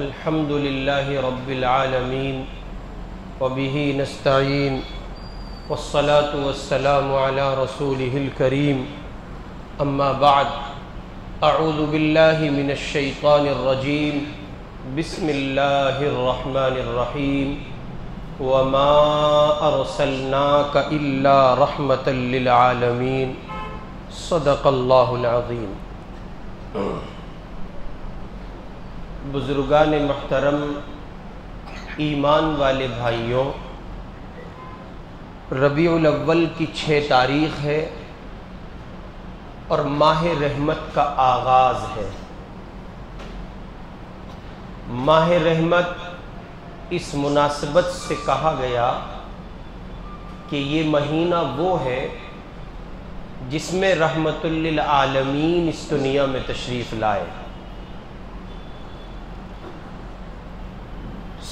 अल्हम्दुलिल्लाहि रब्बिल आलमीन व बिही नस्तईन वस्सलातु वस्सलामु अला रसूलिहिल करीम अम्मा बाद अऊज़ु बिल्लाहि मिनश शैतानिर रजीम बिस्मिल्लाहिर रहमानिर रहीम व मा अर्सलनाका इल्ला रहमतल लिल आलमीन सदक़ल्लाहुल अज़ीम। बुज़ुर्गान महतरम, ईमान वाले भाइयों, रबीउल अव्वल की 6 तारीख़ है और माह रहमत का आगाज़ है। माह रहमत इस मुनासिबत से कहा गया कि ये महीना वो है जिसमें रहमतुल्लिल आलमीन इस दुनिया में तशरीफ़ लाए।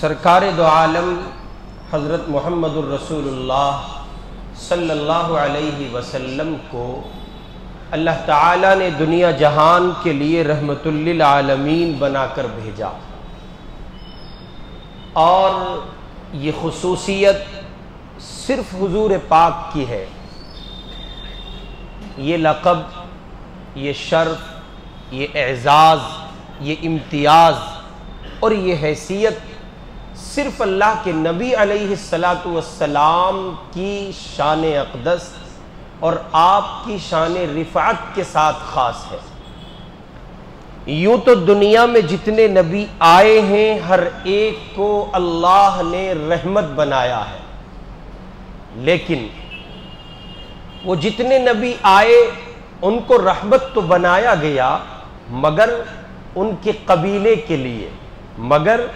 सरकार दो आलम हज़रत मुहम्मदुर रसूलुल्लाह सल्लल्लाहु अलैहि वसल्लम को अल्लाह ताला ने दुनिया जहान के लिए रहमतुल्लिल आलमीन बनाकर भेजा, और ये खुसूसियत सिर्फ़ हुजूर पाक की है। ये लक़ब, ये शर्फ़, ये एज़ाज़, ये इम्तियाज़ और ये हैसियत सिर्फ अल्लाह के नबी अलैहिस्सलातु वस्सलाम की शान अक़दस और आपकी शान रिफ़ात के साथ ख़ास है। यूँ तो दुनिया में जितने नबी आए हैं हर एक को अल्लाह ने रहमत बनाया है, लेकिन वो जितने नबी आए उनको रहमत तो बनाया गया मगर उनके कबीले के लिए, मगर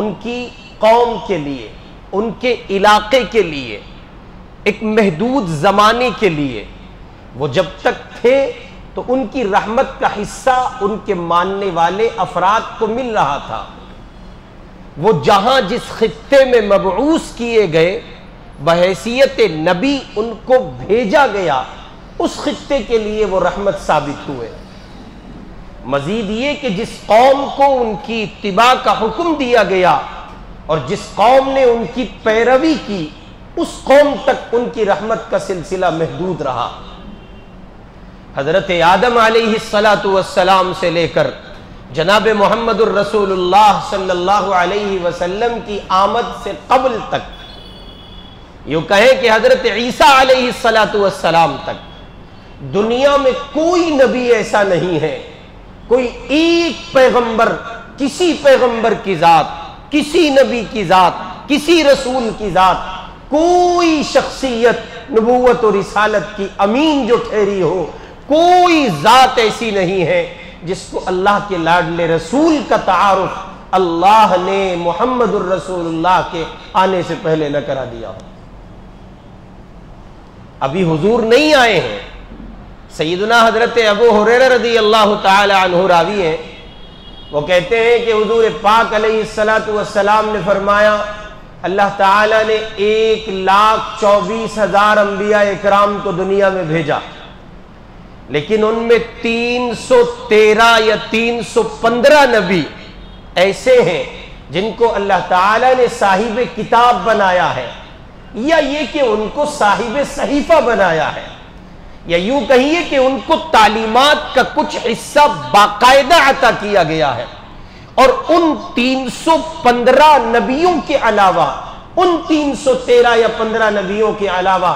उनकी कौम के लिए, उनके इलाके के लिए, एक महदूद ज़माने के लिए। वो जब तक थे तो उनकी रहमत का हिस्सा उनके मानने वाले अफराद को मिल रहा था। वो जहाँ जिस खित्ते में मबऊस किए गए बहैसियत नबी उनको भेजा गया, उस खित्ते के लिए वो रहमत साबित हुए। मज़ीद ये कि जिस कौम को उनकी इत्तिबा का हुक्म दिया गया और जिस कौम ने उनकी पैरवी की उस कौम तक उनकी रहमत का सिलसिला महदूद रहा। हज़रत आदम अलैहिस्सलातु वस्सलाम से लेकर जनाब मुहम्मदुर रसूलुल्लाह सल्लल्लाहु अलैहि वसल्लम की आमद से कबल तक, यूँ कहें कि हज़रत ईसा अलैहिस्सलातु वस्सलाम तक दुनिया में कोई नबी ऐसा नहीं है, कोई एक पैगंबर, किसी पैगंबर की ज़ात, किसी नबी की ज़ात, किसी रसूल की ज़ात, कोई शख्सियत नबूवत और रिसालत की अमीन जो ठहरी हो, कोई ज़ात ऐसी नहीं है जिसको अल्लाह के लाडले रसूल का तारुफ अल्लाह ने मुहम्मदुर रसूलुल्लाह के आने से पहले न करा दिया हो। अभी हुजूर नहीं आए हैं। सैयदना हज़रत अबू हुरैरा रज़ी अल्लाह ताला अन्हु रावी हैं, वो कहते हैं कि हुज़ूर पाक अलैहिस्सलातु वस्सलाम ने फरमाया, अल्लाह ताला ने 1,24,000 अम्बिया इकराम को दुनिया में भेजा, लेकिन उनमें 313 या 315 नबी ऐसे हैं जिनको अल्लाह ताला ने साहिब किताब बनाया है, या ये कि उनको साहिब सहीफ़ा बनाया है, या यूं कहिए कि उनको तालीमात का कुछ हिस्सा बाकायदा अता किया गया है। और उन 315 नबियों के अलावा, उन 313 या 15 नबियों के अलावा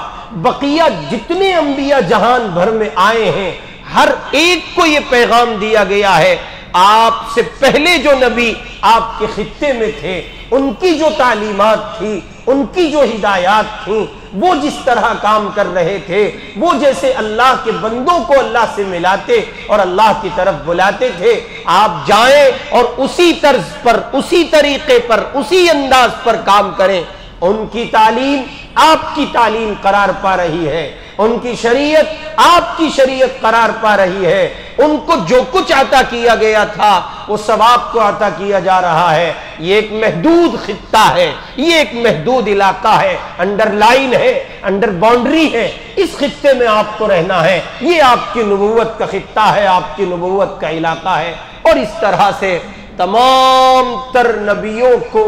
बकिया जितने अम्बिया जहान भर में आए हैं हर एक को यह पैगाम दिया गया है, आपसे पहले जो नबी आपके खित्ते में थे उनकी जो तालीमात थी, उनकी जो हिदायत थी, वो जिस तरह काम कर रहे थे, वो जैसे अल्लाह के बंदों को अल्लाह से मिलाते और अल्लाह की तरफ बुलाते थे, आप जाएं और उसी तर्ज पर, उसी तरीके पर, उसी अंदाज पर काम करें। उनकी तालीम आपकी तालीम करार पा रही है, उनकी शरीयत आपकी शरीयत करार पा रही है। उनको जो कुछ अता किया गया था वो सवाब को अता किया जा रहा है। ये एक महदूद खित्ता है, ये एक महदूद इलाका है, अंडर लाइन है, अंडर बाउंड्री है, इस खित्ते में आपको रहना है, ये आपकी नबूवत का खित्ता है, आपकी नबूवत का इलाका है। और इस तरह से तमाम तर नबियों को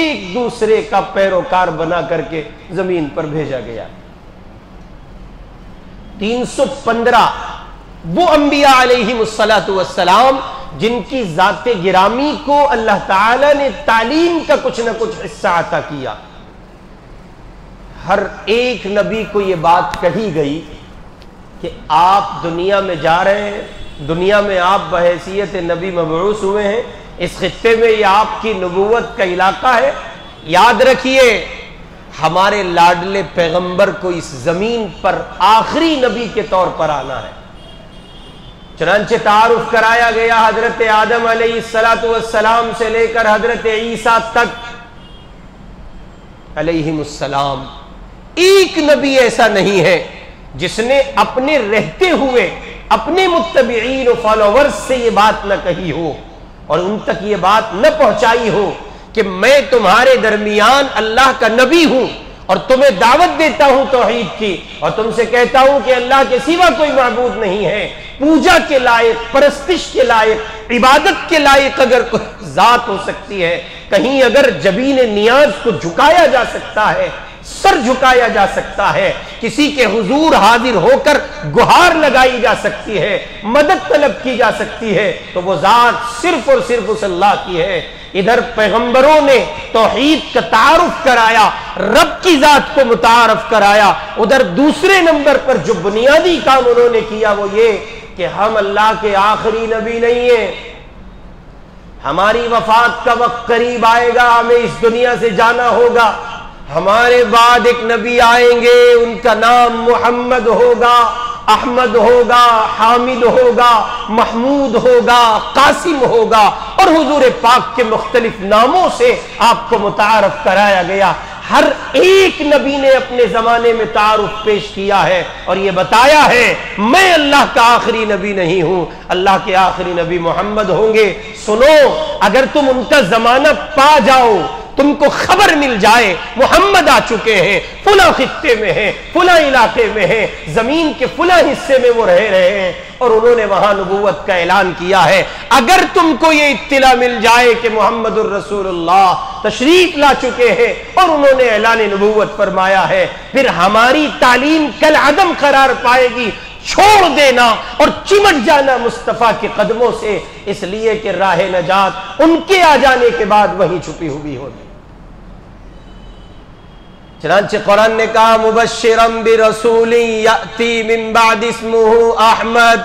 एक दूसरे का पैरोकार बना करके जमीन पर भेजा गया। 315 वो अंबिया अलैहिमुस्सलाम जिनकी जाते गिरामी को अल्लाह ताला ने तालीम का कुछ ना कुछ हिस्सा अता किया। हर एक नबी को यह बात कही गई कि आप दुनिया में जा रहे हैं, दुनिया में आप बहैसियत नबी मबरूस हुए हैं, इस खित्ते में यह आपकी नबूवत का इलाका है। याद रखिए हमारे लाडले पैगंबर को इस जमीन पर आखिरी नबी के तौर पर आना है। चनांचे तारुफ कराया गया हजरत आदम अलैहिस्सलाम से लेकर हजरत ईसा तक अलैहिमुस्सलाम। एक नबी ऐसा नहीं है जिसने अपने रहते हुए अपने मुत्तबीईन और फॉलोवर्स से ये बात न कही हो और उन तक ये बात न पहुंचाई हो कि मैं तुम्हारे दरमियान अल्लाह का नबी हूं और तुम्हें दावत देता हूं तौहीद की और तुमसे कहता हूं कि अल्लाह के सिवा कोई माबूद नहीं है। पूजा के लायक, परस्तिश के लायक, इबादत के लायक अगर कोई जात हो सकती है, कहीं अगर जबीन नियाज को झुकाया जा सकता है, सर झुकाया जा सकता है, किसी के हुजूर हाजिर होकर गुहार लगाई जा सकती है, मदद तलब की जा सकती है, तो वो जात सिर्फ और सिर्फ उस अल्लाह की है। इधर पैगंबरों ने तौहीद का तारुफ कराया, रब की जात को मुतारफ कराया, उधर दूसरे नंबर पर जो बुनियादी काम उन्होंने किया वो ये कि हम अल्लाह के आखिरी नबी नहीं है, हमारी वफात का वक्त करीब आएगा, हमें इस दुनिया से जाना होगा, हमारे बाद एक नबी आएंगे, उनका नाम मुहम्मद होगा, अहमद होगा, हामिद होगा, महमूद होगा, कासिम होगा, और हुजूर पाक के मुख्तलिफ नामों से आपको मुतारफ कराया गया। हर एक नबी ने अपने जमाने में तारुफ पेश किया है और ये बताया है मैं अल्लाह का आखिरी नबी नहीं हूं, अल्लाह के आखिरी नबी मोहम्मद होंगे। सुनो, अगर तुम उनका जमाना पा जाओ, तुमको खबर मिल जाए मोहम्मद आ चुके हैं, फुला खित्ते में हैं, फुला इलाके में हैं, जमीन के फुला हिस्से में वो रह रहे हैं और उन्होंने वहां नबूवत का ऐलान किया है, अगर तुमको ये इत्तिला मिल जाए कि मुहम्मदुर रसूलुल्लाह तशरीफ ला चुके हैं और उन्होंने ऐलान नबूवत फरमाया है, फिर हमारी तालीम कल अदम करार पाएगी। छोड़ देना और चिमट जाना मुस्तफ़ा के कदमों से, इसलिए कि राह नजात उनके आ जाने के बाद वहीं छुपी हुई होगी। चनांचे कुरान ने कहा मुबश्शिरम बिरसूली याती मिन बाद इस्मुहु अहमद।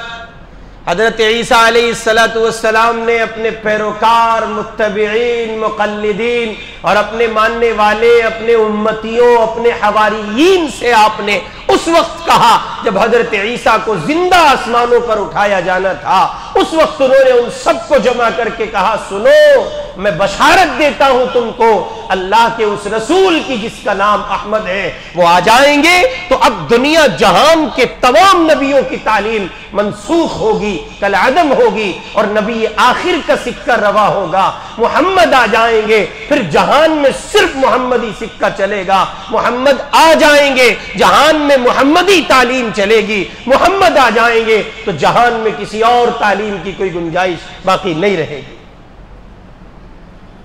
हजरत ईसा अलैहिस्सलातु वस्सलाम ने अपने पैरोकार, मुत्तबीईन, मुक़ल्लिदीन और अपने मानने वाले, अपने उम्मतियों, अपने हवारियीन से आपने उस वक्त कहा जब हजरत ईसा को जिंदा आसमानों पर उठाया जाना था, उस वक्त उन्होंने उन सबको जमा करके कहा सुनो मैं बशारत देता हूं तुमको अल्लाह के उस रसूल की जिसका नाम अहमद है, वो आ जाएंगे तो अब दुनिया जहान के तमाम नबियों की तालीम मंसूख होगी, कल आदम होगी और नबी आखिर का सिक्का रवा होगा, मोहम्मद आ जाएंगे, फिर जहान में सिर्फ मोहम्मदी सिक्का चलेगा, मोहम्मद आ जाएंगे जहान में मोहम्मदी तालीम चलेगी, मोहम्मद आ जाएंगे तो जहान में किसी और तालीम की कोई गुंजाइश बाकी नहीं रहेगी।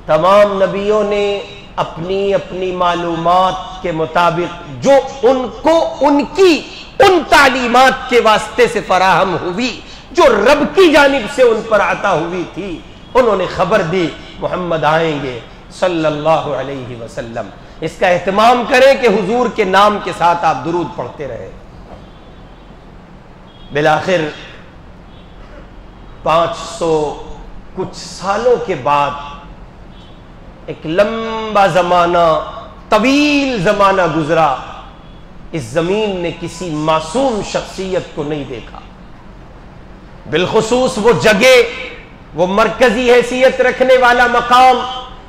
तमाम नबियों ने अपनी अपनी मालूमात के मुताबिक जो उनको उनकी उन तालीमात के वास्ते से फराहम हुई, जो रब की जानिब से उन पर आता हुई थी, उन्होंने खबर दी मोहम्मद आएंगे सल्लल्लाहु अलैहि वसल्लम। इसका एहतमाम करें कि हुजूर के नाम के साथ आप दुरूद पढ़ते रहे। बिलाखिर 500 कुछ सालों के बाद एक लंबा जमाना, तवील जमाना गुजरा, इस जमीन ने किसी मासूम शख्सियत को नहीं देखा। बिलखुसूस वो जगह, वो मरकजी हैसियत रखने वाला मकाम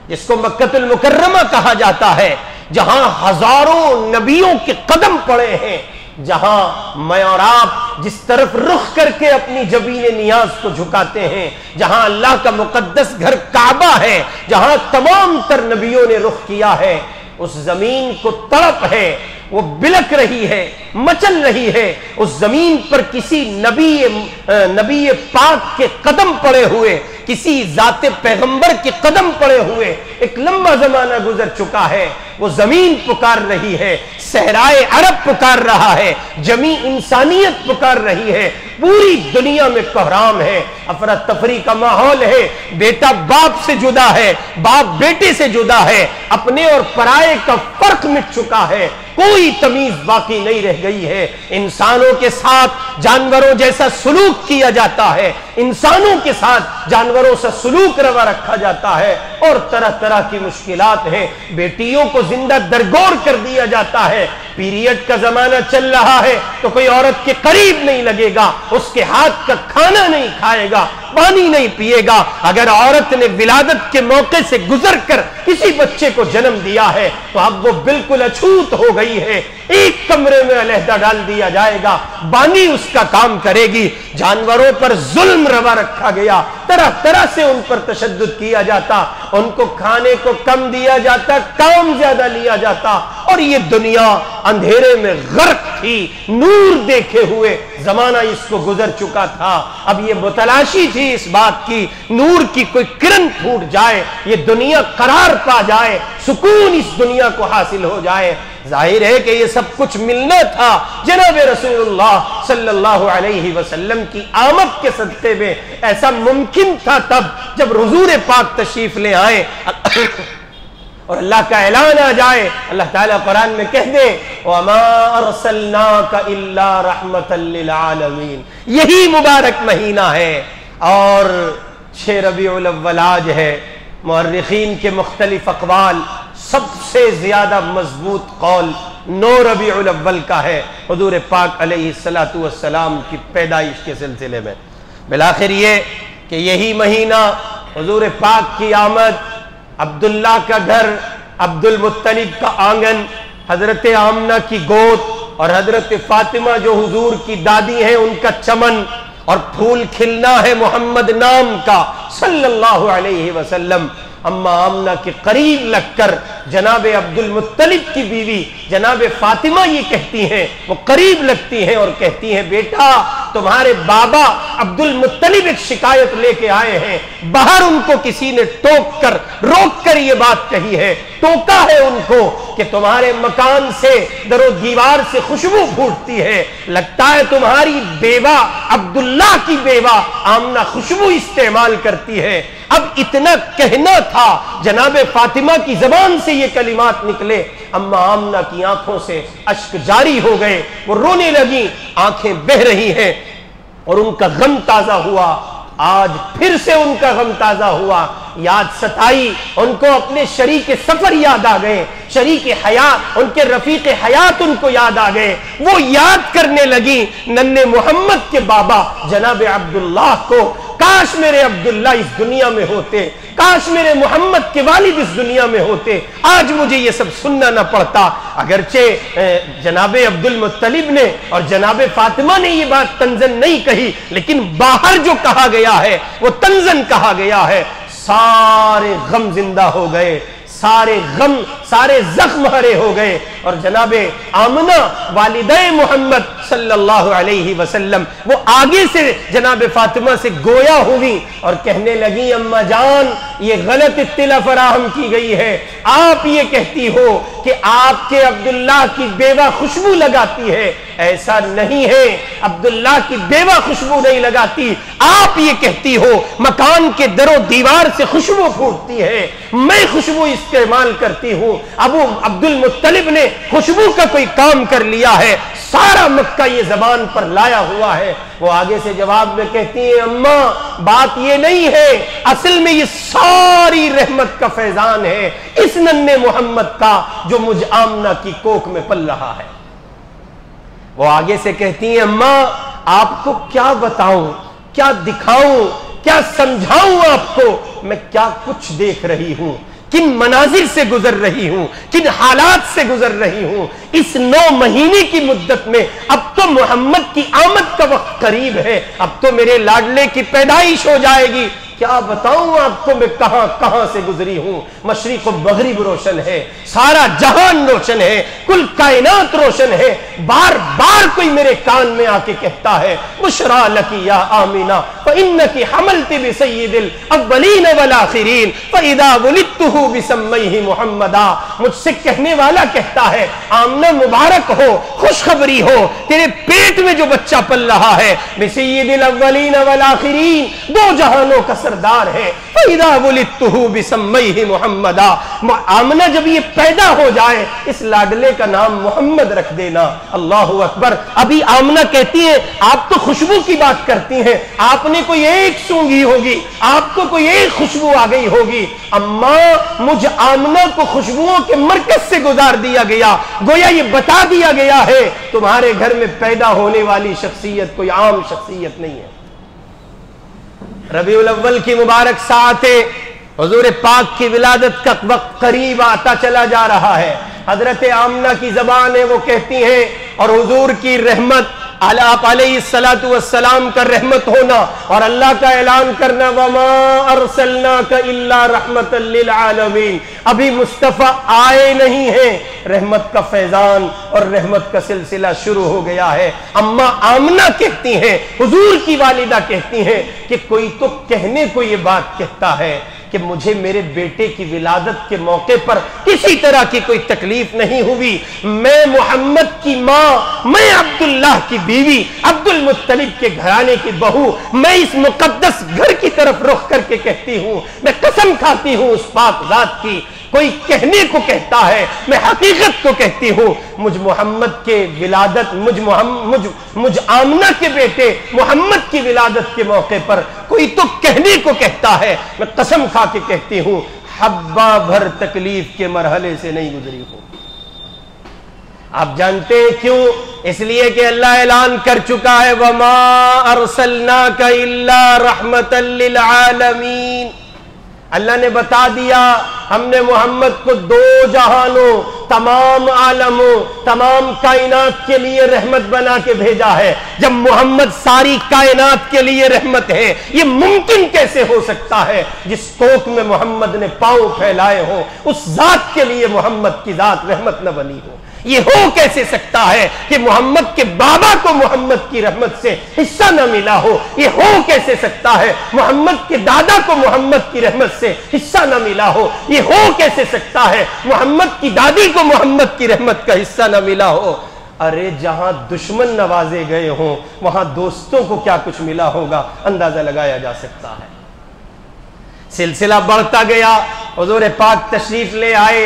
जिसको मक्कतुल मुकर्रमा कहा जाता है, जहां हजारों नबियों के कदम पड़े हैं, जहां मैं और आप जिस तरफ रुख करके अपनी जबीन नियाज को झुकाते हैं, जहां अल्लाह का मुकद्दस घर काबा है, जहां तमाम तर नबियों ने रुख किया है, उस जमीन को तड़प है, वो बिलक रही है, मचल रही है। उस जमीन पर किसी नबी पाक के कदम पड़े हुए, किसी जाते पैगंबर के कदम पड़े हुए एक लंबा जमाना गुजर चुका है। वो जमीन पुकार रही है, सहराए अरब पुकार रहा है, जमी इंसानियत पुकार रही है, पूरी दुनिया में कोहराम है, अफरा तफरी का माहौल है, बेटा बाप से जुदा है, बाप बेटे से जुदा है, अपने और पराए का फर्क मिट चुका है, कोई तमीज बाकी नहीं रह गई है। इंसानों के साथ जानवरों जैसा सलूक किया जाता है, इंसानों के साथ जानवरों से सलूक रवा रखा जाता है और तरह तरह की मुश्किलात हैं। बेटियों को जिंदा दरगोर कर दिया जाता है। पीरियड का जमाना चल रहा है तो कोई औरत के करीब नहीं लगेगा, उसके हाथ का खाना नहीं खाएगा, पानी नहीं पिएगा। अगर औरत ने विलादत के मौके से गुजर कर किसी बच्चे को जन्म दिया है तो अब वो बिल्कुल अछूत हो गई है, एक कमरे में अलहदा डाल दिया जाएगा, बानी उसका काम करेगी। जानवरों पर जुल्म रवा रखा गया, तरह तरह से उन पर तशद्दुद किया जाता, उनको खाने को कम दिया जाता, काम ज्यादा लिया जाता और ये दुनिया अंधेरे में गर्क थी, नूर देखे हुए जमाना इसको गुजर चुका था। अब ये मुतलाशी थी इस बात की, नूर की कोई किरण फूट जाए, ये दुनिया करार पा जाए, सुकून इस दुनिया को हासिल हो जाए। जाहिर है कि ये सब कुछ मिलना था जनाब रसूलुल्लाह सल्लल्लाहु अलैहि वसल्लम की आमद के सदक़े में। ऐसा मुमकिन था तब जब हुज़ूर पाक तशरीफ ले आए और अल्लाह का ऐलान आ जाए। अल्लाह ताला कुरान में कह दे वमा अरसलनाका इल्ला रहमतल लिल आलमीन। यही मुबारक महीना है और 6 रबीउल अव्वल आज है। मुअर्रिखीन के मुख्तलिफ अक़वाल, सबसे ज्यादा मजबूत कौल 9 रबीउल अव्वल का है, हुजूर पाक अलैहिस्सलातु वस्सलाम की पैदाइश के सिलसिले में। बिलाखिर ये कि यही महीना हुजूर पाक की आमद, अब्दुल्ला का घर, अब्दुल मुत्तलिब का आंगन, हजरत आमना की गोद और हजरत फातिमा जो हुजूर की दादी हैं उनका चमन और फूल खिलना है मोहम्मद नाम का सल्लल्लाहु अलैहि वसल्लम। अम्मा आमना के करीब लगकर जनाब अब्दुल मुत्तलिब की बीवी जनाब फातिमा ये कहती हैं, वो करीब लगती हैं और कहती हैं बेटा तुम्हारे बाबा अब्दुल मुत्तलिब एक शिकायत लेके आए हैं, बाहर उनको किसी ने टोक कर रोक कर ये बात कही है, टोका है उनको कि तुम्हारे मकान से दरो दीवार से खुशबू फूटती है, लगता है तुम्हारी बेवा अब्दुल्ला की बेवा आमना खुशबू इस्तेमाल करती है। अब इतना कहना था जनाब फातिमा की जबान से ये कलिमात निकले, अम्मा आमना की आंखों से अश्क जारी हो गए, वो रोने लगी, आंखें बह रही हैं और उनका गम ताजा हुआ। आज फिर से उनका गम ताजा हुआ, याद सताई उनको, अपने शरीके सफर याद आ गए, शरीके हयात उनके रफीके हयात उनको याद आ गए। वो याद करने लगी नन्हे मोहम्मद के बाबा जनाब अब्दुल्लाह को, काश मेरे अब्दुल्ला इस दुनिया में होते, काश मेरे मोहम्मद के वालिद इस दुनिया में होते, आज मुझे ये सब सुनना ना पड़ता। अगरचे जनाब अब्दुल मुत्तलिब ने और जनाब फातिमा ने ये बात तंजन नहीं कही, लेकिन बाहर जो कहा गया है वो तंजन कहा गया है। सारे गम जिंदा हो गए, सारे गम, सारे जख्म हरे हो गए और जनाब आमना वालिदा मोहम्मद सल्लल्लाहु अलैहि वसल्लम वो आगे से जनाब फातिमा से गोया हुई और कहने लगी अम्मा जान ये गलत इत्तिला फराहम की गई है, आप ये कहती हो कि आपके अब्दुल्ला की बेवा खुशबू लगाती है, ऐसा नहीं है, अब्दुल्ला की बेवा खुशबू नहीं लगाती, आप ये कहती हो मकान के दरो दीवार से खुशबू फूटती है, मैं खुशबू इस्तेमाल करती हूं। अब अब्दुल मुत्तलिब ने खुशबू का कोई काम कर लिया है, सारा मक्का ये जबान पर लाया हुआ है। वो आगे से जवाब में कहती है अम्मा बात ये नहीं है, असल में ये सारी रहमत का फैजान है इस नन्हे मोहम्मद का जो मुझ आमना की कोख में पल रहा है। वो आगे से कहती है अम्मा आपको क्या बताऊं, क्या दिखाऊं, क्या समझाऊं, आपको मैं क्या कुछ देख रही हूं, किन मनाजिर से गुजर रही हूं, किन हालात से गुजर रही हूं। इस 9 महीने की मुद्दत में अब तो मोहम्मद की आमद का वक्त करीब है, अब तो मेरे लाडले की पैदाइश हो जाएगी, क्या बताऊं आपको मैं कहां कहां से गुजरी हूं। मशरिक व मगरिब रोशन है, सारा जहान रोशन है, कुल कायनात रोशन है। बार बार कोई मेरे कान में आके कहता है बुशरा लकी या आमीना व इन्नकी हमलती बि सय्यिदिल अव्वलीन वल आखिरीन व इदा वलिदतुहु बिसम्मैहि मुहम्मदा। मुझसे कहने वाला कहता है आमना मुबारक हो, खुशखबरी हो, तेरे पेट में जो बच्चा पल रहा है बि सय्यिदिल अव्वलीन वल आखिरीन, दो जहानों का सरदार है। आमना जब ये पैदा हो जाए इस लाडले का नाम मोहम्मद रख देना। अल्लाहू अकबर। अभी आमना कहती है आप तो खुशबू की बात करती हैं, आपने कोई एक सूंघी होगी, आपको कोई एक खुशबू आ गई होगी। अम्मा मुझ आमना को खुशबुओं के मरकज से गुजार दिया गया, गोया ये बता दिया गया है तुम्हारे घर में पैदा होने वाली शख्सियत कोई आम शख्सियत नहीं है। रबीउल अव्वल की मुबारक साथे हुजूर पाक की विलादत का वक्त करीब आता चला जा रहा है। हजरत आमना की जबान है, वो कहती हैं और हुजूर की रहमत आप अलैहिस्सलातु वस्सलाम का रहमत होना और अल्लाह का ऐलान करना वमा अरसलनाका इल्ला रहमतल लिल आलमीन। अभी मुस्तफ़ा आए नहीं है, रहमत का फैजान और रहमत का सिलसिला शुरू हो गया है। अम्मा आमना कहती हैं, हुजूर की वालिदा कहती हैं कि कोई तो कहने को ये बात कहता है कि मुझे मेरे बेटे की विलादत के मौके पर किसी तरह की कोई तकलीफ नहीं हुई। मैं मोहम्मद की माँ, मैं अब्दुल्लाह की बीवी, अब्दुल मुत्तलिब के घराने की बहू, मैं इस मुकद्दस घर की तरफ रुख करके कहती हूँ, मैं कसम खाती हूँ उस पाक जात की। कोई कहने को कहता है, मैं हकीकत को कहती हूँ। मुझ मोहम्मद के विलादत मुझ आमना के बेटे मोहम्मद की विलादत के मौके पर कोई तो कहने को कहता है, मैं कसम खा के कहती हूँ हब्बा भर तकलीफ के मरहले से नहीं गुजरी हूँ। आप जानते हैं क्यों? इसलिए कि अल्लाह ऐलान कर चुका है वमा अरसलनाका इल्ला रहमतल लिल आलमीन। अल्लाह ने बता दिया हमने मोहम्मद को दो जहानों, तमाम आलमों, तमाम कायनात के लिए रहमत बना के भेजा है। जब मोहम्मद सारी कायनात के लिए रहमत है, ये मुमकिन कैसे हो सकता है जिस तोक में मोहम्मद ने पाँव फैलाए हो उस जात के लिए मोहम्मद की जात रहमत न बनी हो? ये हो कैसे सकता है कि मोहम्मद के बाबा को मोहम्मद की रहमत से हिस्सा न मिला हो? ये हो कैसे सकता है मोहम्मद के दादा को मोहम्मद की रहमत से हिस्सा न मिला हो? ये हो कैसे सकता है मोहम्मद की दादी को मोहम्मद की रहमत का हिस्सा न मिला हो? अरे जहां दुश्मन नवाजे गए हों वहां दोस्तों को क्या कुछ मिला होगा, अंदाजा लगाया जा सकता है। सिलसिला बढ़ता गया, हुजूर पाक तशरीफ ले आए,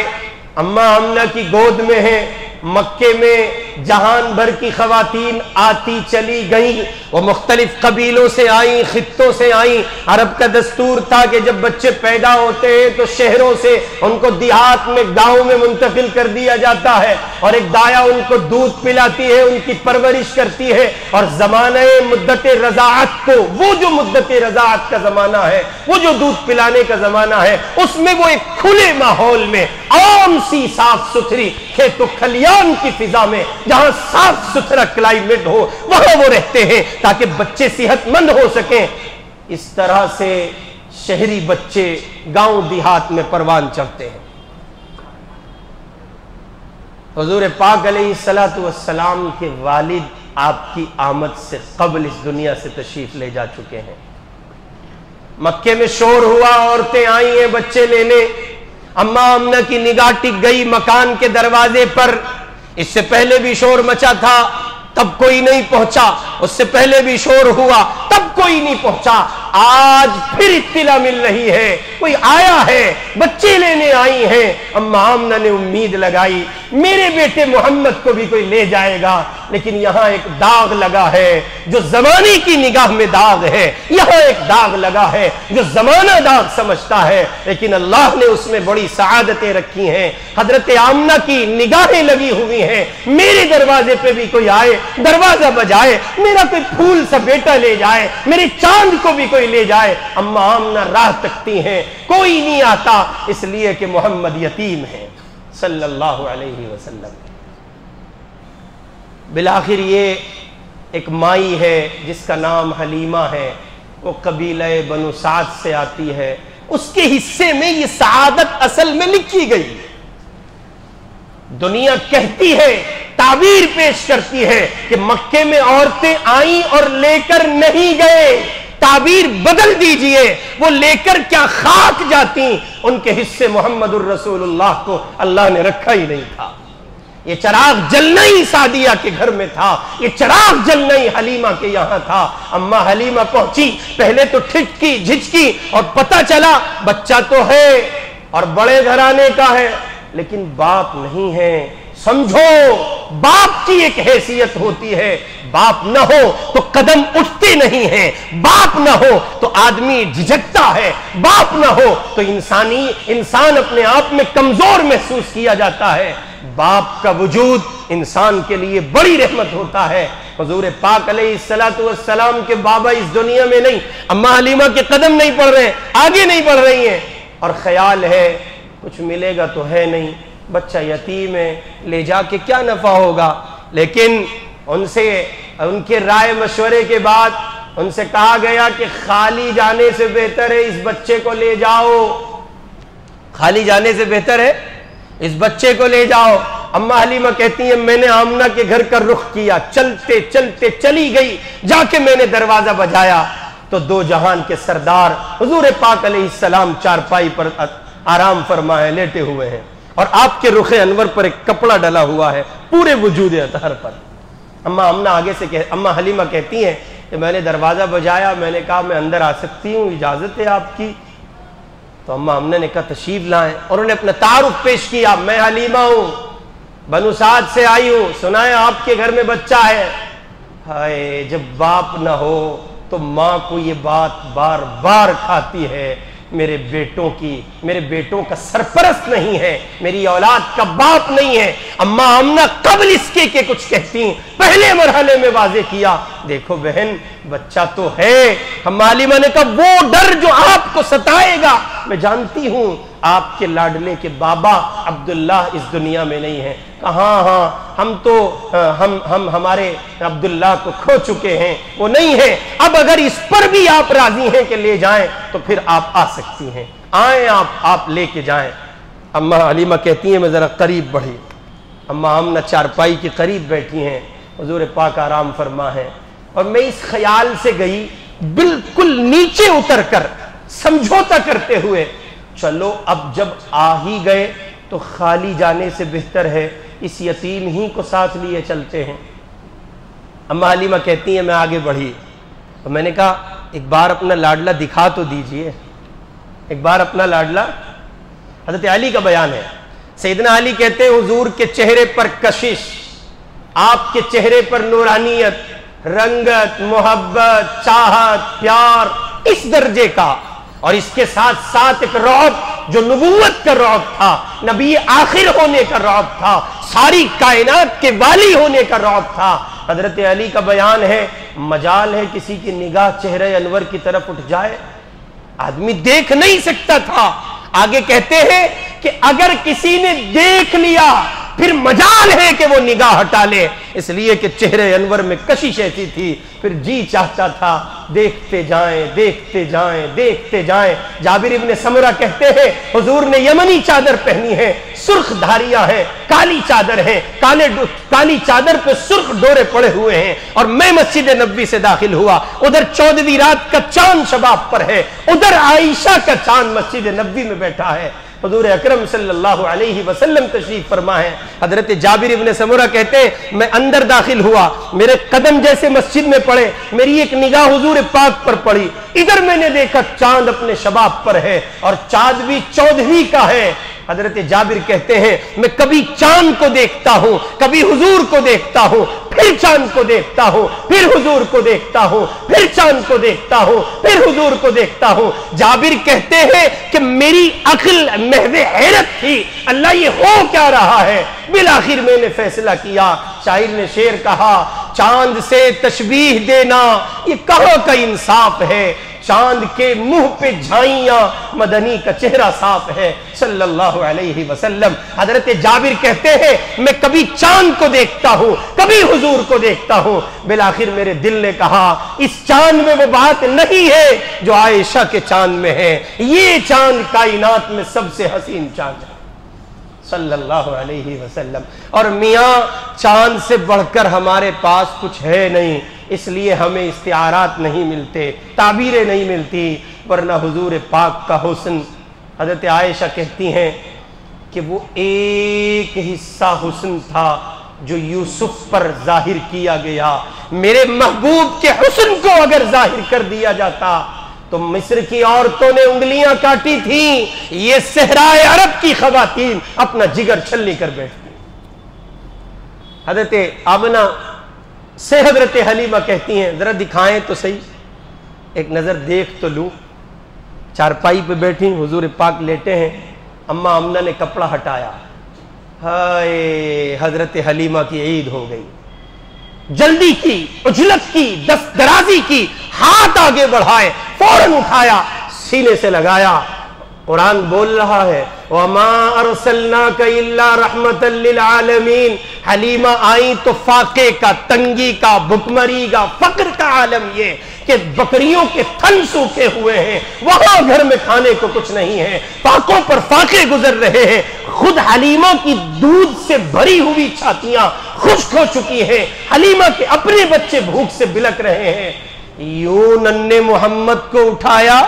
अम्मा आमना की गोद में है। मक्के में जहान भर की खवातीन आती चली गईं, वो मुख्तलिफ कबीलों से आईं, खित्तों से आईं। अरब का दस्तूर था कि जब बच्चे पैदा होते हैं तो शहरों से उनको देहात में, गाँव में मुंतकिल कर दिया जाता है और एक दाया उनको दूध पिलाती है, उनकी परवरिश करती है। और ज़माने मुद्दत रज़ाअत को, वो जो मुद्दत रज़ाअत का ज़माना है, वो जो दूध पिलाने का ज़माना है, उसमें वो एक खुले माहौल में आम सी साफ सुथरी खेतों खलियान की फिजा में जहाँ साफ सुथरा क्लाइमेट हो वहाँ वो रहते हैं ताकि बच्चे सेहतमंद हो सकें। इस तरह से शहरी बच्चे गांव देहात में परवान चढ़ते हैं। हुजूर पाक अलैहिस्सलातु वस्सलाम के वालिद आपकी आमद से कबल इस दुनिया से तशरीफ ले जा चुके हैं। मक्के में शोर हुआ, औरतें आई हैं बच्चे लेने। अम्मा आमना की निगाह टिक गई मकान के दरवाजे पर। इससे पहले भी शोर मचा था, तब कोई नहीं पहुंचा, उससे पहले भी शोर हुआ, तब कोई नहीं पहुंचा। आज फिर इत्तिला मिल रही है कोई आया है, बच्चे लेने आई हैं। अम्मा आमना ने उम्मीद लगाई मेरे बेटे मोहम्मद को भी कोई ले जाएगा, लेकिन यहाँ एक दाग लगा है जो जमाने की निगाह में दाग है, यहाँ एक दाग लगा है जो जमाना दाग समझता है, लेकिन अल्लाह ने उसमें बड़ी सआदतें रखी हैं। हजरत आमना की निगाहें लगी हुई हैं, मेरे दरवाजे पे भी कोई आए, दरवाजा बजाए, मेरा कोई फूल सा बेटा ले जाए, मेरे चांद को भी कोई ले जाए। अम्मा आमना राह तकती हैं, कोई नहीं आता, इसलिए कि मोहम्मद यतीम है सल्लल्लाहु अलैहि वसल्लम। बिलाखिर ये एक माई है जिसका नाम हलीमा है। वो कबीले बनु साद से आती है, उसके हिस्से में ये सआदत असल में लिखी गई। दुनिया कहती है, ताबीर पेश करती है कि मक्के में औरतें आईं और लेकर नहीं गए, ताबीर बदल दीजिए, वो लेकर क्या खाक जाती, उनके हिस्से मोहम्मदुर रसूलुल्लाह को अल्लाह ने रखा ही नहीं था। ये चराग जलना ही सादिया के घर में था, ये चराग जलना ही हलीमा के यहां था। अम्मा हलीमा पहुंची, पहले तो ठिठकी झिझकी और पता चला बच्चा तो है और बड़े घराने का है लेकिन बाप नहीं है। समझो बाप की एक हैसियत होती है, बाप ना हो तो कदम उठते नहीं है, बाप ना हो तो आदमी झिझकता है, बाप ना हो तो इंसान अपने आप में कमजोर महसूस किया जाता है। बाप का वजूद इंसान के लिए बड़ी रहमत होता है। हुजूर पाक अलैहिस्सलातु वस्सलाम के बाबा इस दुनिया में नहीं, अम्मा हलीमा के कदम नहीं पड़ रहे, आगे नहीं बढ़ रही हैं और ख्याल है कुछ मिलेगा तो है नहीं, बच्चा यतीम है, ले जाके क्या नफा होगा। लेकिन उनसे उनके राय मशवरे के बाद उनसे कहा गया कि खाली जाने से बेहतर है इस बच्चे को ले जाओ, खाली जाने से बेहतर है इस बच्चे को ले जाओ। अम्मा हलीमा कहती है मैंने आमना के घर का रुख किया, चलते चलते चली गई, जाके मैंने दरवाजा बजाया तो दो जहान के सरदार हुजूर पाक अलैहिस्सलाम चारपाई पर आराम फरमाए लेटे हुए हैं और आपके रुखे अनवर पर एक कपड़ा डला हुआ है पूरे वजूद अतहर पर। अम्मा हलीमा कहती हैं कि मैंने दरवाज़ा बजाया, मैंने कहा मैं अंदर आ सकती हूँ, इजाज़त है आपकी। तो अम्मा हमने ने कहा तशरीफ लाएं और उन्हें अपना तारुफ पेश किया, मैं हलीमा हूँ, बनु साद से आई हूँ, सुना है आपके घर में बच्चा है। हाय, जब बाप ना हो तो माँ को ये बात बार बार खाती है, मेरे बेटों का सरपरस्त नहीं है, मेरी औलाद का बाप नहीं है। अम्मा आमना कबल इसके के कुछ कहती, पहले मरहले में वाजे किया, देखो बहन बच्चा तो है। अम्मा हलीमा ने कहा वो डर जो आपको सताएगा मैं जानती हूं, आपके लाडले के बाबा अब्दुल्ला इस दुनिया में नहीं है। हाँ, हमारे अब्दुल्ला को खो चुके हैं, वो नहीं है। अब अगर इस पर भी आप राजी हैं कि ले जाएं तो फिर आप आ सकती हैं, आए आप लेके जाएं। अम्मा हलीमा कहती हैं मैं जरा करीब बढ़ी, अम्मा आमना चारपाई के करीब बैठी हैं, हुजूर पाक आराम फरमा है और मैं इस ख्याल से गई बिल्कुल नीचे उतर कर समझौता करते हुए, चलो अब जब आ ही गए तो खाली जाने से बेहतर है इस यतीम ही को साथ लिए चलते हैं। अम्मा हलीमा कहती हैं मैं आगे बढ़ी तो मैंने कहा एक बार अपना लाडला दिखा तो दीजिए, एक बार अपना लाडला। हज़रत अली का बयान है, सैयदना अली कहते हैं हुजूर के चेहरे पर कशिश, आपके चेहरे पर नूरानियत, रंगत, मोहब्बत, चाहत, प्यार इस दर्जे का और इसके साथ साथ एक रौब जो नबूवत का रौब था, नबी आखिर होने का रौब था, सारी कायनात के वाली होने का रौब था। हजरत अली का बयान है मजाल है किसी की निगाह चेहरे अनवर की तरफ उठ जाए, आदमी देख नहीं सकता था। आगे कहते हैं कि अगर किसी ने देख लिया फिर मजाल है कि वो निगाह हटा ले, इसलिए कि चेहरे अनवर में कशिश ऐसी थी, फिर जी चाहता था देखते जाएं देखते जाएं देखते जाएं। जाबिर इब्ने समरा कहते हैं हुजूर ने यमनी चादर पहनी है, सुर्ख धारियां हैं, काली चादर है, काली चादर पे सुर्ख डोरे पड़े हुए हैं और मैं मस्जिद नबी से दाखिल हुआ, उधर 14वीं रात का चांद शबाब पर है, उधर आयशा का चांद मस्जिद नबी में बैठा है। हुजूर अकरम सल्लल्लाहु अलैहि वसल्लम तशरीफ फरमा है। हजरत जाबिर इब्ने समरा कहते हैं मैं अंदर दाखिल हुआ, मेरे कदम जैसे मस्जिद में पड़े, मेरी एक निगाह हुजूर पाक पर पड़ी, इधर मैंने देखा चांद अपने शबाब पर है और चांद भी 14वीं का है। हजरत जाबिर कहते हैं मैं कभी चांद को देखता हूं, कभी हुजूर को देखता हूं, फिर चांद को देखता हूं, फिर हुजूर को देखता हूं, फिर चांद को देखता हूं, फिर हुजूर को देखता हूं। जाबिर कहते हैं कि मेरी अक्ल महवे हैरत थी, अल्लाह ये हो क्या रहा है। बिल आखिर मैंने फैसला किया, शायर ने शेर कहा चांद से तशबीह देना ये कहाँ का इंसाफ है, चांद के मुंह पे झाइयां, मदनी का चेहरा साफ है सल्लल्लाहु अलैहि वसल्लम। हजरत जाबिर कहते हैं मैं कभी चांद को देखता हूँ, कभी हुजूर को देखता हूँ, बिलाखिर मेरे दिल ने कहा इस चांद में वो बात नहीं है जो आयशा के चांद में है, ये चांद कायनात में सबसे हसीन चांद है सल्लल्लाहु अलैहि वसल्लम। और मियाँ चांद से बढ़कर हमारे पास कुछ है नहीं, इसलिए हमें इस्तिआरात नहीं मिलते, ताबीरें नहीं मिलती, वरना हुजूर पाक का हुस्न। हजरत आयशा कहती हैं कि वो एक हिस्सा हुस्न था जो यूसुफ पर जाहिर किया गया, मेरे महबूब के हुस्न को अगर जाहिर कर दिया जाता तो मिस्र की औरतों ने उंगलियां काटी थी, ये सहराए अरब की खवातीन अपना जिगर छलनी कर बैठती। हजरत आमना से हजरत हलीमा कहती हैं जरा दिखाएं तो सही, एक नजर देख तो लूं। चारपाई पे बैठी हुजूर पाक लेटे हैं, अम्मा आमना ने कपड़ा हटाया, हाय हजरत हलीमा की ईद हो गई। जल्दी की, उजलत की, दस्त दराजी की, हाथ आगे बढ़ाए, फौरन उठाया, सीने से लगाया। कुरान बोल रहा है वमा अरसलनाका इल्ला रहमतल लिल आलमीन। हलीमा आई तो फाके का, तंगी का, भुखमरी का, फक्र का आलम ये कि बकरियों के थन सूखे हुए हैं, वहां घर में खाने को कुछ नहीं है, फाकों पर फाके गुजर रहे हैं। खुद हलीमा की दूध से भरी हुई छातियां खुश्क हो चुकी हैं, हलीमा के अपने बच्चे भूख से बिलक रहे हैं। यूं नन्हे मोहम्मद को उठाया,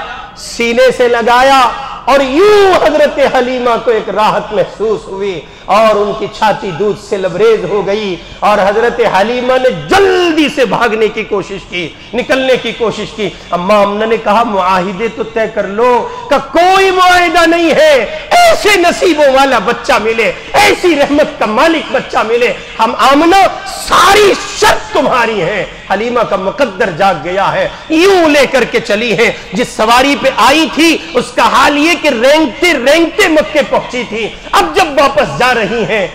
सीने से लगाया और यूं हजरत हलीमा को एक राहत महसूस हुई और उनकी छाती दूध से लबरेज हो गई। और हजरत हलीमा ने जल्दी से भागने की कोशिश की, निकलने की कोशिश की। अम्मा आमना ने कहा मुआहिदे तो तय कर लो का कोई मुआहिदा नहीं है, ऐसे नसीबों वाला बच्चा मिले, ऐसी रहमत का मालिक बच्चा मिले। हम आमना सारी शर्त तुम्हारी है। हलीमा का मुकद्दर जाग गया है, यूं लेकर के चली है। जिस सवारी पे आई थी उसका हाल ये कि रेंगते रेंगते मक्के पहुंची थी, अब जब वापस जा रही हैं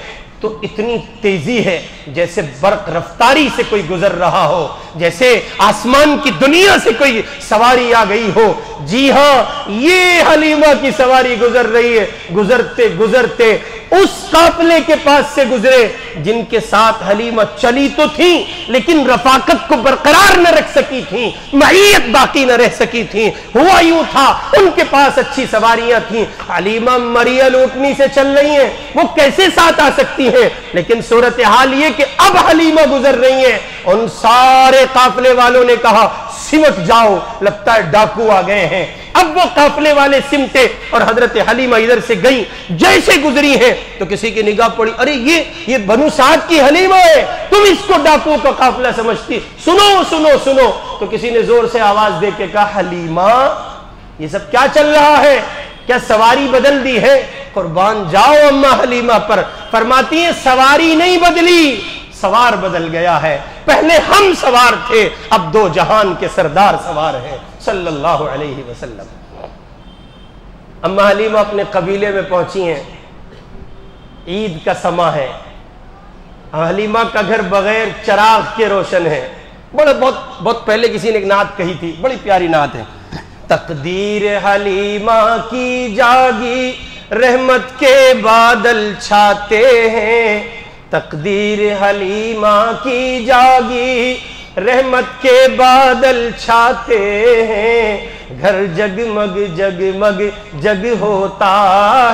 तो इतनी तेजी है जैसे बर्क रफ्तारी से कोई गुजर रहा हो, जैसे आसमान की दुनिया से कोई सवारी आ गई हो। जी हाँ, ये हलीमा की सवारी गुजर रही है। गुजरते गुजरते उस काफले के पास से गुजरे जिनके साथ हलीमा चली तो थी लेकिन रफाकत को बरकरार न रख सकी थी, मईयत बाकी न रह सकी थी। हुआ यूं था उनके पास अच्छी सवारियां थी, हलीमा मरियल ऊँटनी से चल रही है, वो कैसे साथ आ सकती है? लेकिन सूरत हाल ये कि अब हलीमा गुजर रही है, उन सारे काफले वालों ने कहा सिमट जाओ, लगता है डाकू आ गए हैं। अब वो काफले वाले सिमटे और हजरत हलीमा इधर से गई, जैसे गुजरी है तो किसी की निगाह पड़ी, अरे ये बनु साद की हलीमा है, तुम इसको डाकू का काफला समझती, सुनो सुनो सुनो। तो किसी ने जोर से आवाज देके कहा हलीमा ये सब क्या चल रहा है, क्या सवारी बदल दी है? कुर्बान जाओ अम्मा हलीमा पर। फरमाती है सवारी नहीं बदली, सवार बदल गया है। पहले हम सवार थे, अब दो जहान के सरदार सवार हैं सल्लल्लाहु अलैहि वसल्लम। अम्मा हलीमा अपने कबीले में पहुंची हैं, ईद का समा है। हलीमा का घर बगैर चराग के रोशन है। बड़े बहुत पहले किसी ने एक नात कही थी, बड़ी प्यारी नात है, तकदीर हलीमा की जागी रहमत के बादल छाते हैं, तकदीर हलीमा की जागी रहमत के बादल छाते हैं, घर जगमग जगमग जग होता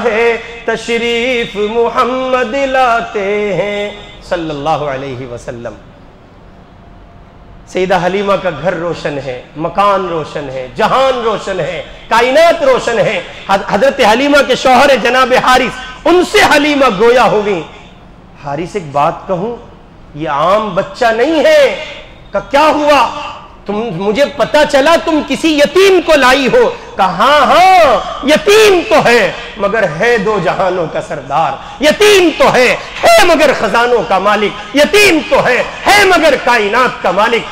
है, तशरीफ मुहम्मद लाते हैं सल्लल्लाहु अलैहि वसल्लम। सईदा हलीमा का घर रोशन है, मकान रोशन है, जहान रोशन है, कायनात रोशन है। हजरत हलीमा के शौहर जनाब हारिस, उनसे हलीमा गोया हुई। हारिस एक बात कहूं, ये आम बच्चा नहीं है का क्या हुआ, तुम मुझे पता चला तुम किसी यतीम को लाई हो। कहा हाँ यतीम तो है मगर है दो जहानों का सरदार, यतीम तो है मगर खजानों का मालिक, यतीम तो है मगर कायनात का मालिक।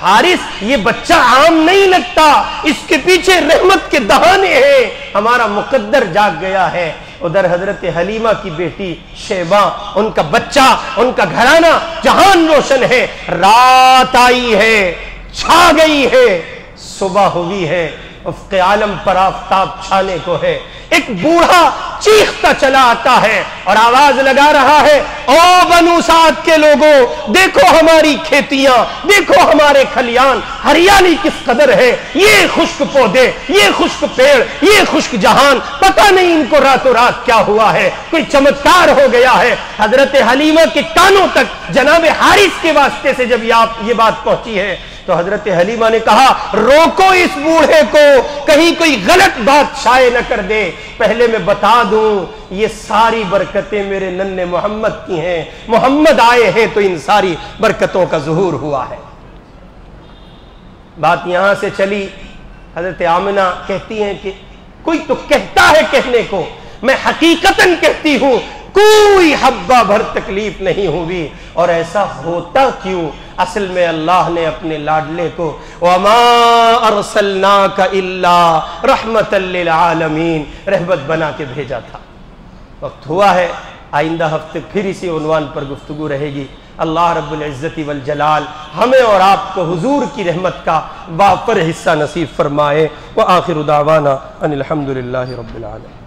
हारिस ये बच्चा आम नहीं लगता, इसके पीछे रहमत के दहाने हैं, हमारा मुकद्दर जाग गया है। उधर हजरत हलीमा की बेटी शेबा, उनका बच्चा, उनका घराना जहान रोशन है। रात आई है, छा गई है, सुबह हुई है, उफ़क़े आलम पर आफ़ताब छाने को है। एक बूढ़ा चीखता चला आता है और आवाज लगा रहा है, ओ बनू साद के लोगों, देखो हमारी खेतियां, देखो हमारे खलियान, हरियाली किस कदर है। ये खुश्क पौधे, ये खुश्क पेड़, ये खुश्क जहान, पता नहीं इनको रातों रात क्या हुआ है, कोई चमत्कार हो गया है। हजरत हलीमा के कानों तक जनाब हारिस के वास्ते से जब ये बात पहुंची है तो हजरत हलीमा ने कहा, रोको इस बूढ़े को, कहीं कोई गलत बात शाये न कर दे। पहले मैं बता दूं, ये सारी बरकतें मेरे नन्हे मोहम्मद की हैं। मोहम्मद आए हैं तो इन सारी बरकतों का ज़ुहूर हुआ है। बात यहां से चली। हजरत आमिना कहती हैं कि कोई तो कहता है कहने को, मैं हकीकतन कहती हूं कोई हब्बा भर तकलीफ नहीं हुई। और ऐसा होता क्यों? असल में अल्लाह ने अपने लाडले को वमा अरसलनाका इल्ला रहमतल लिल आलमीन रहमत बना के भेजा था। वक्त हुआ है, आइंदा हफ्ते फिर इसी उन्वान पर गुफ्तगू रहेगी। अल्लाह रब्बुल इज्जति वल जलाल हमें और आपको हुजूर की रहमत का वापर हिस्सा नसीब फरमाए। व आखिर दावाना अनिल हम्दुलिल्लाहि रब्बिल आलमीन।